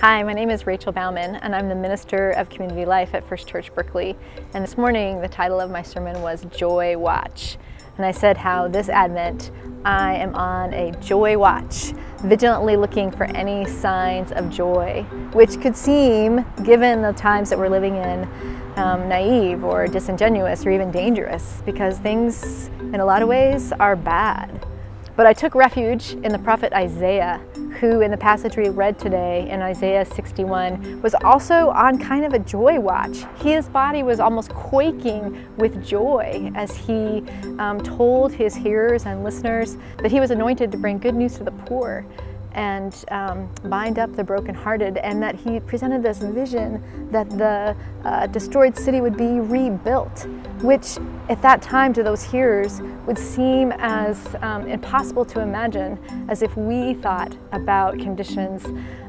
Hi, my name is Rachel Bauman, and I'm the Minister of Community Life at First Church Berkeley. And this morning, the title of my sermon was Joy Watch. And I said how this Advent, I am on a joy watch, vigilantly looking for any signs of joy, which could seem, given the times that we're living in, naive or disingenuous or even dangerous, because things, in a lot of ways, are bad. But I took refuge in the prophet Isaiah, who in the passage we read today in Isaiah 61 was also on kind of a joy watch. His body was almost quaking with joy as he told his hearers and listeners that he was anointed to bring good news to the poor and bind up the brokenhearted, and that he presented this vision that the destroyed city would be rebuilt, which at that time to those hearers would seem as impossible to imagine, as if we thought about conditions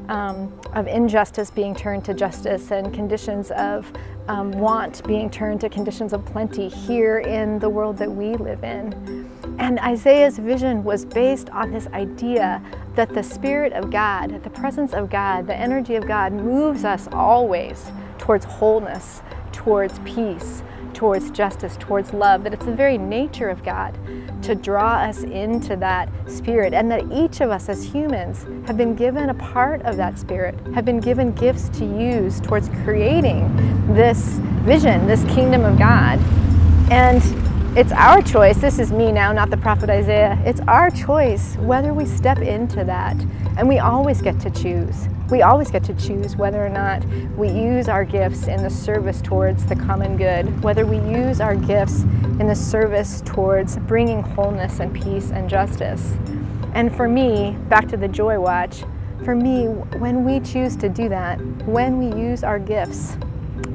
of injustice being turned to justice and conditions of want being turned to conditions of plenty here in the world that we live in. And Isaiah's vision was based on this idea that the Spirit of God, the presence of God, the energy of God moves us always towards wholeness, towards peace, towards justice, towards love, that it's the very nature of God to draw us into that Spirit, and that each of us as humans have been given a part of that Spirit, have been given gifts to use towards creating this vision, this kingdom of God. And it's our choice, this is me now, not the prophet Isaiah, it's our choice whether we step into that. And we always get to choose. We always get to choose whether or not we use our gifts in the service towards the common good, whether we use our gifts in the service towards bringing wholeness and peace and justice. And for me, back to the joy watch, for me, when we choose to do that, when we use our gifts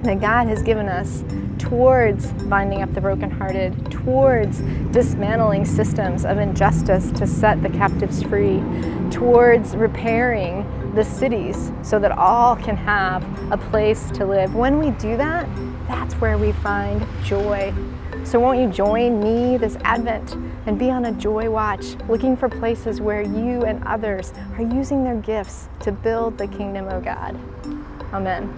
that God has given us towards binding up the brokenhearted, towards dismantling systems of injustice to set the captives free, towards repairing the cities so that all can have a place to live. When we do that, that's where we find joy. So won't you join me this Advent and be on a joy watch, looking for places where you and others are using their gifts to build the kingdom of God. Amen.